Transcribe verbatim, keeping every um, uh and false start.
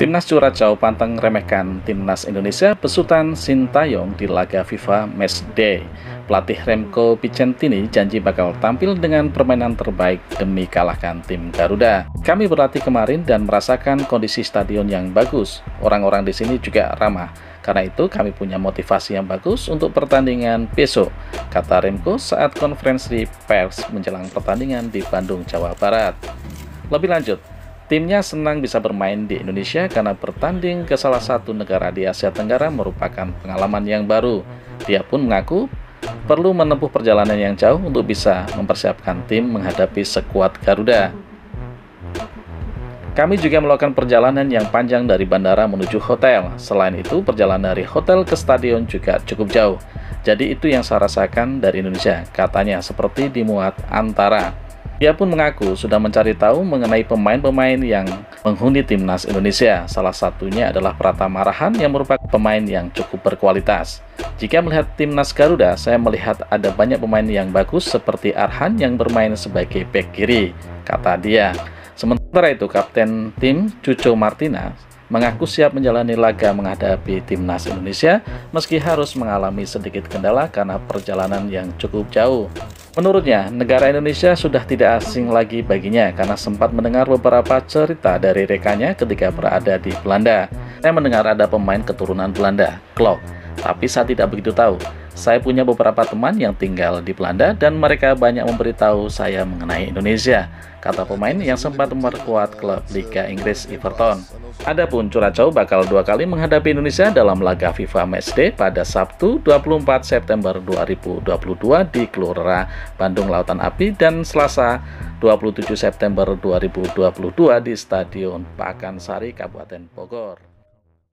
Timnas Curacao pantang remehkan Timnas Indonesia besutan Shin Tae-yong di laga FIFA Match Day. Pelatih Remko Bicentini janji bakal tampil dengan permainan terbaik demi kalahkan tim Garuda. Kami berlatih kemarin dan merasakan kondisi stadion yang bagus. Orang-orang di sini juga ramah. Karena itu kami punya motivasi yang bagus untuk pertandingan besok, kata Remko saat konferensi pers menjelang pertandingan di Bandung, Jawa Barat. Lebih lanjut, timnya senang bisa bermain di Indonesia karena bertanding ke salah satu negara di Asia Tenggara merupakan pengalaman yang baru. Dia pun mengaku perlu menempuh perjalanan yang jauh untuk bisa mempersiapkan tim menghadapi skuad Garuda. Kami juga melakukan perjalanan yang panjang dari bandara menuju hotel. Selain itu, perjalanan dari hotel ke stadion juga cukup jauh. Jadi itu yang saya rasakan dari Indonesia, katanya seperti dimuat antara. Dia pun mengaku sudah mencari tahu mengenai pemain-pemain yang menghuni Timnas Indonesia. Salah satunya adalah Pratama Arhan yang merupakan pemain yang cukup berkualitas. Jika melihat Timnas Garuda, saya melihat ada banyak pemain yang bagus seperti Arhan yang bermain sebagai bek kiri, kata dia. Sementara itu, kapten tim Cuco Martina mengaku siap menjalani laga menghadapi Timnas Indonesia meski harus mengalami sedikit kendala karena perjalanan yang cukup jauh. Menurutnya, negara Indonesia sudah tidak asing lagi baginya karena sempat mendengar beberapa cerita dari rekannya ketika berada di Belanda. Saya mendengar ada pemain keturunan Belanda, Klok, tapi saya tidak begitu tahu. Saya punya beberapa teman yang tinggal di Belanda dan mereka banyak memberitahu saya mengenai Indonesia, kata pemain yang sempat memperkuat klub Liga Inggris Everton. Adapun Curacao bakal dua kali menghadapi Indonesia dalam laga FIFA Matchday pada Sabtu dua puluh empat September dua ribu dua puluh dua di Gelora Bandung Lautan Api dan Selasa dua puluh tujuh September dua ribu dua puluh dua di Stadion Pakansari, Kabupaten Bogor.